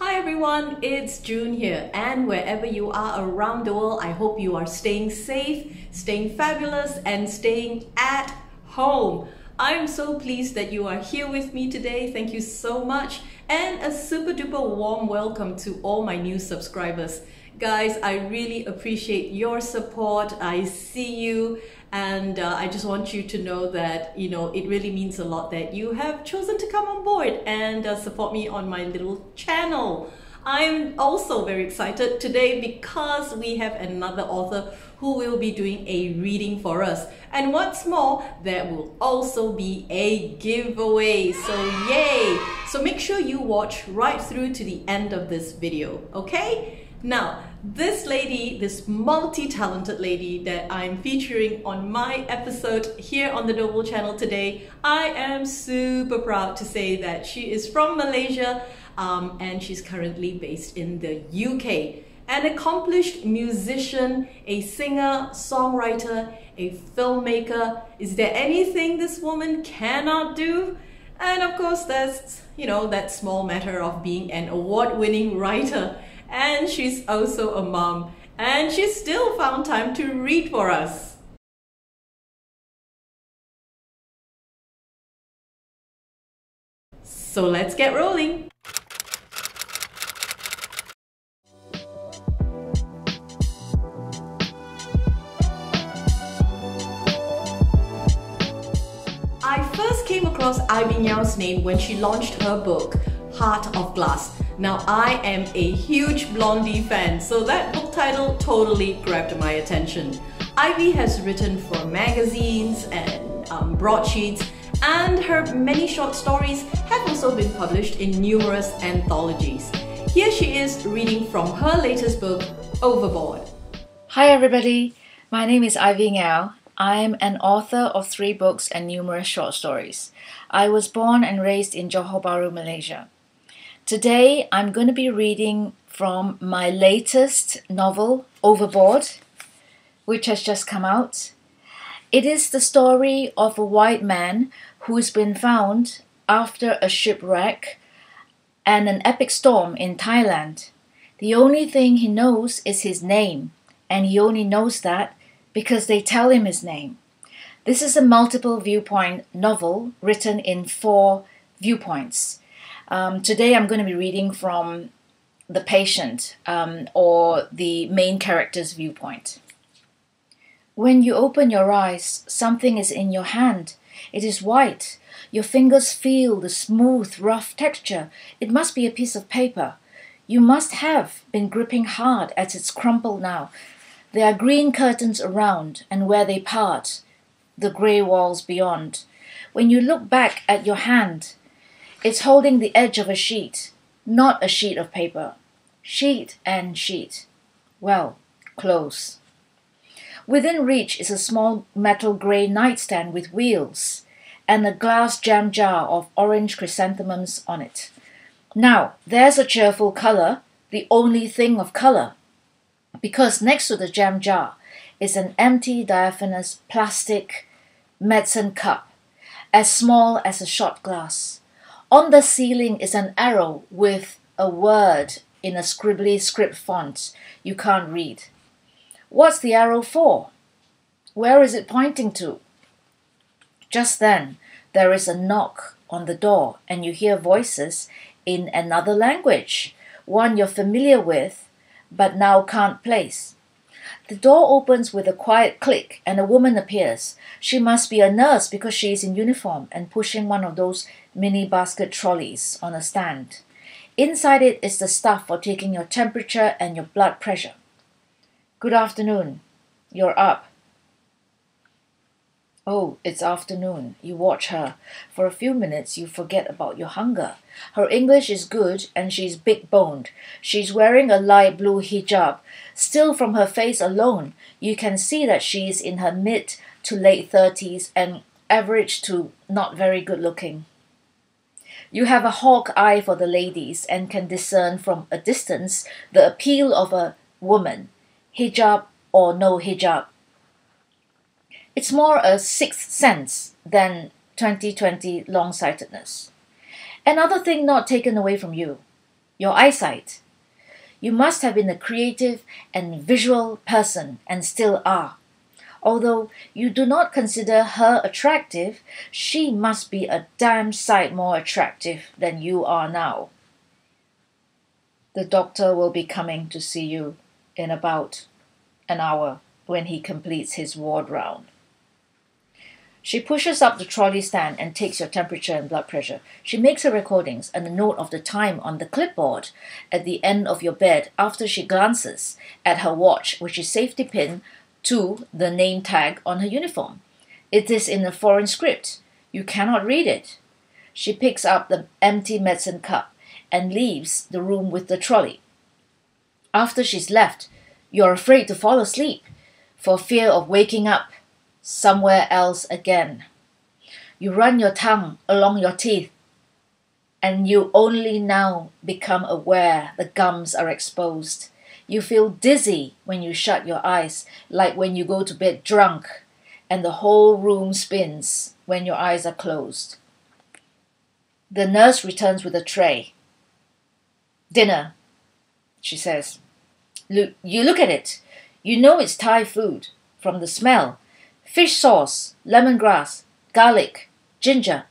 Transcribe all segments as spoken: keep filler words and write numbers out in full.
Hi everyone, it's June here, and wherever you are around the world, I hope you are staying safe, staying fabulous, and staying at home. I'm so pleased that you are here with me today. Thank you so much, and a super duper warm welcome to all my new subscribers. Guys, I really appreciate your support. I see you, and uh, I just want you to know that, you know, it really means a lot that you have chosen to come on board and uh, support me on my little channel. I'm also very excited today because we have another author who will be doing a reading for us. And what's more, there will also be a giveaway, so yay! So make sure you watch right through to the end of this video, okay? Now, this lady, this multi-talented lady that I'm featuring on my episode here on the Noble Channel today, I am super proud to say that she is from Malaysia um, and she's currently based in the U K. An accomplished musician, a singer, songwriter, a filmmaker. Is there anything this woman cannot do? And of course, there's, you know, that small matter of being an award-winning writer. And she's also a mom, and she still found time to read for us. So let's get rolling. I first came across Ivy Ngeow's name when she launched her book, Heart of Glass. Now, I am a huge Blondie fan, so that book title totally grabbed my attention. Ivy has written for magazines and um, broadsheets, and her many short stories have also been published in numerous anthologies. Here she is reading from her latest book, Overboard. Hi everybody, my name is Ivy Ngeow. I'm an author of three books and numerous short stories. I was born and raised in Johor Bahru, Malaysia. Today, I'm going to be reading from my latest novel, Overboard, which has just come out. It is the story of a white man who's been found after a shipwreck and an epic storm in Thailand. The only thing he knows is his name, and he only knows that because they tell him his name. This is a multiple viewpoint novel written in four viewpoints. Um, today I'm going to be reading from the patient um, or the main character's viewpoint. When you open your eyes, something is in your hand. It is white. Your fingers feel the smooth, rough texture. It must be a piece of paper. You must have been gripping hard as it's crumpled now. There are green curtains around, and where they part, the grey walls beyond. When you look back at your hand, it's holding the edge of a sheet, not a sheet of paper. Sheet and sheet. Well, close. Within reach is a small metal grey nightstand with wheels and a glass jam jar of orange chrysanthemums on it. Now, there's a cheerful colour, the only thing of colour, because next to the jam jar is an empty diaphanous plastic medicine cup, as small as a shot glass. On the ceiling is an arrow with a word in a scribbly script font you can't read. What's the arrow for? Where is it pointing to? Just then, there is a knock on the door and you hear voices in another language, one you're familiar with but now can't place. The door opens with a quiet click and a woman appears. She must be a nurse because she is in uniform and pushing one of those mini basket trolleys on a stand. Inside it is the stuff for taking your temperature and your blood pressure. Good afternoon. You're up. Oh, it's afternoon. You watch her. For a few minutes, you forget about your hunger. Her English is good and she's big-boned. She's wearing a light blue hijab. Still from her face alone, you can see that she's in her mid to late thirties and average to not very good looking. You have a hawk eye for the ladies and can discern from a distance the appeal of a woman, hijab or no hijab. It's more a sixth sense than twenty twenty long-sightedness. Another thing not taken away from you, your eyesight. You must have been a creative and visual person and still are. Although you do not consider her attractive, she must be a damn sight more attractive than you are now. The doctor will be coming to see you in about an hour when he completes his ward round. She pushes up the trolley stand and takes your temperature and blood pressure. She makes her recordings and a note of the time on the clipboard at the end of your bed after she glances at her watch, which is safety pin to the name tag on her uniform. It is in a foreign script. You cannot read it. She picks up the empty medicine cup and leaves the room with the trolley. After she's left, you're afraid to fall asleep for fear of waking up somewhere else again. You run your tongue along your teeth, and you only now become aware the gums are exposed. You feel dizzy when you shut your eyes, like when you go to bed drunk, and the whole room spins when your eyes are closed. The nurse returns with a tray. "Dinner," she says. Look, you look at it. You know it's Thai food from the smell. Fish sauce, lemongrass, garlic, ginger.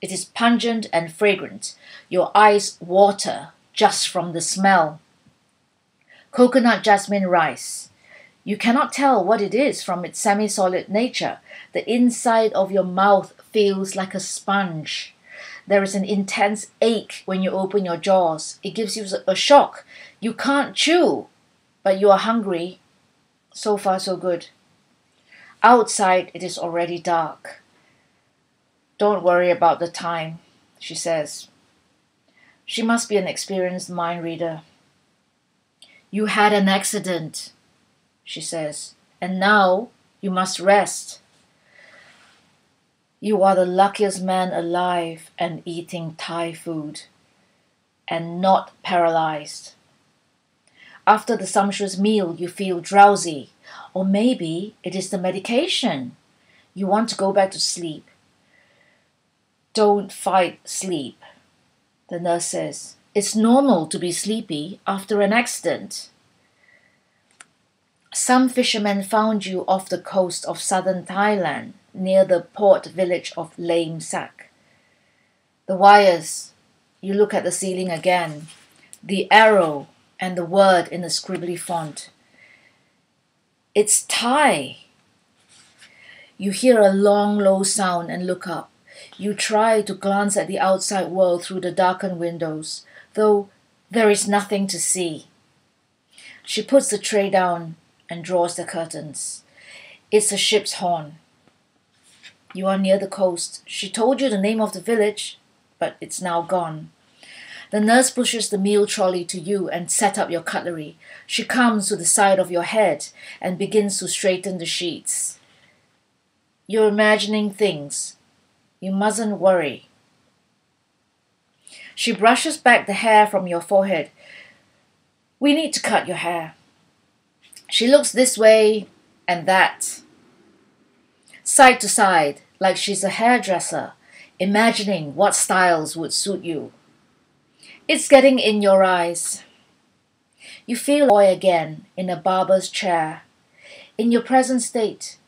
It is pungent and fragrant. Your eyes water just from the smell. Coconut jasmine rice. You cannot tell what it is from its semi-solid nature. The inside of your mouth feels like a sponge. There is an intense ache when you open your jaws. It gives you a shock. You can't chew, but you are hungry. So far, so good. Outside, it is already dark. "Don't worry about the time," she says. She must be an experienced mind reader. "You had an accident," she says, "and now you must rest. You are the luckiest man alive and eating Thai food and not paralyzed. After the sumptuous meal, you feel drowsy. Or maybe it is the medication. You want to go back to sleep." "Don't fight sleep," the nurse says. "It's normal to be sleepy after an accident. Some fishermen found you off the coast of southern Thailand, near the port village of Laem Sak. The wires," you look at the ceiling again, the arrow and the word in the scribbly font. "It's Thai." You hear a long, low sound and look up. You try to glance at the outside world through the darkened windows, though there is nothing to see. She puts the tray down and draws the curtains. It's a ship's horn. You are near the coast. She told you the name of the village, but it's now gone. The nurse pushes the meal trolley to you and set up your cutlery. She comes to the side of your head and begins to straighten the sheets. "You're imagining things. You mustn't worry." She brushes back the hair from your forehead. "We need to cut your hair." She looks this way and that, side to side, like she's a hairdresser, imagining what styles would suit you. It's getting in your eyes. You feel boy again in a barber's chair. In your present state,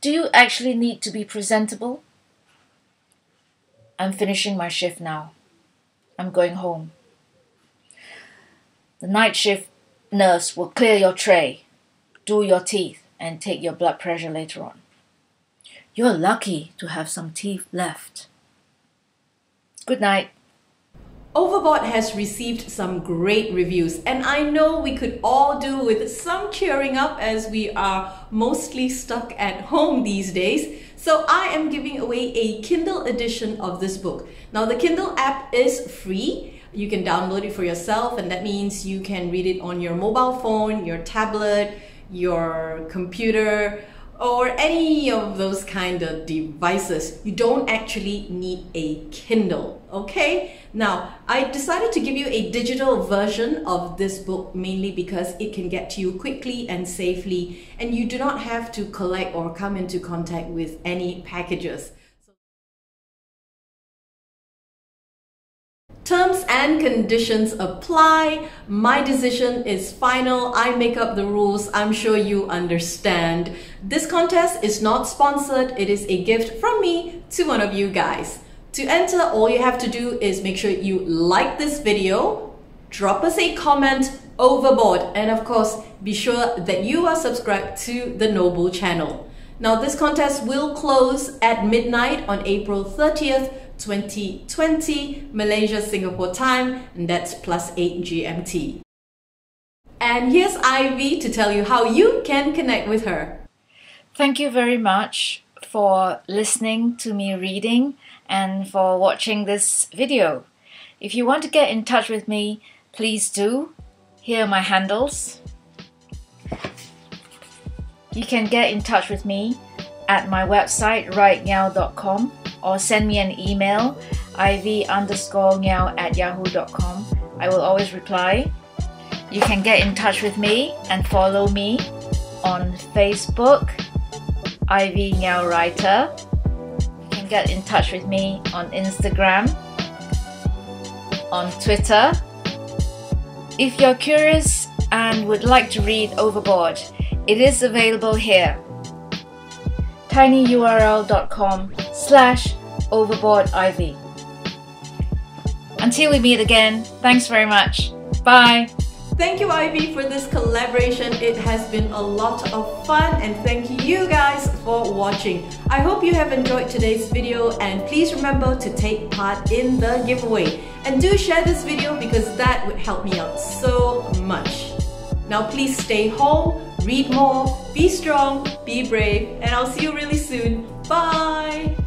do you actually need to be presentable? "I'm finishing my shift now. I'm going home." The night shift nurse will clear your tray, do your teeth, and take your blood pressure later on. You're lucky to have some teeth left. Good night. Overboard has received some great reviews, and I know we could all do with some cheering up as we are mostly stuck at home these days. So I am giving away a Kindle edition of this book. Now the Kindle app is free. You can download it for yourself, and that means you can read it on your mobile phone, your tablet, your computer, or any of those kind of devices. You don't actually need a Kindle, okay? Now, I decided to give you a digital version of this book mainly because it can get to you quickly and safely, and you do not have to collect or come into contact with any packages. Terms and conditions apply. My decision is final. I make up the rules. I'm sure you understand. This contest is not sponsored. It is a gift from me to one of you guys. To enter, all you have to do is make sure you like this video, drop us a comment, Overboard, and of course, be sure that you are subscribed to the Noble Channel. Now, this contest will close at midnight on April thirtieth, twenty twenty, Malaysia, Singapore time, and that's plus eight G M T. And here's Ivy to tell you how you can connect with her. Thank you very much for listening to me reading and for watching this video. If you want to get in touch with me, please do. Here are my handles. You can get in touch with me at my website write ngeow dot com or send me an email ivy underscore ngeow at yahoo dot com. I will always reply. You can get in touch with me and follow me on Facebook, Ivy Ngeow Writer. You can get in touch with me on Instagram, on Twitter. If you're curious and would like to read Overboard, it is available here, tinyurl dot com slash overboard ivy. Until we meet again, thanks very much. Bye. Thank you, Ivy, for this collaboration. It has been a lot of fun, and thank you guys for watching. I hope you have enjoyed today's video, and please remember to take part in the giveaway. And do share this video because that would help me out so much. Now please stay home. Read more, be strong, be brave, and I'll see you really soon. Bye!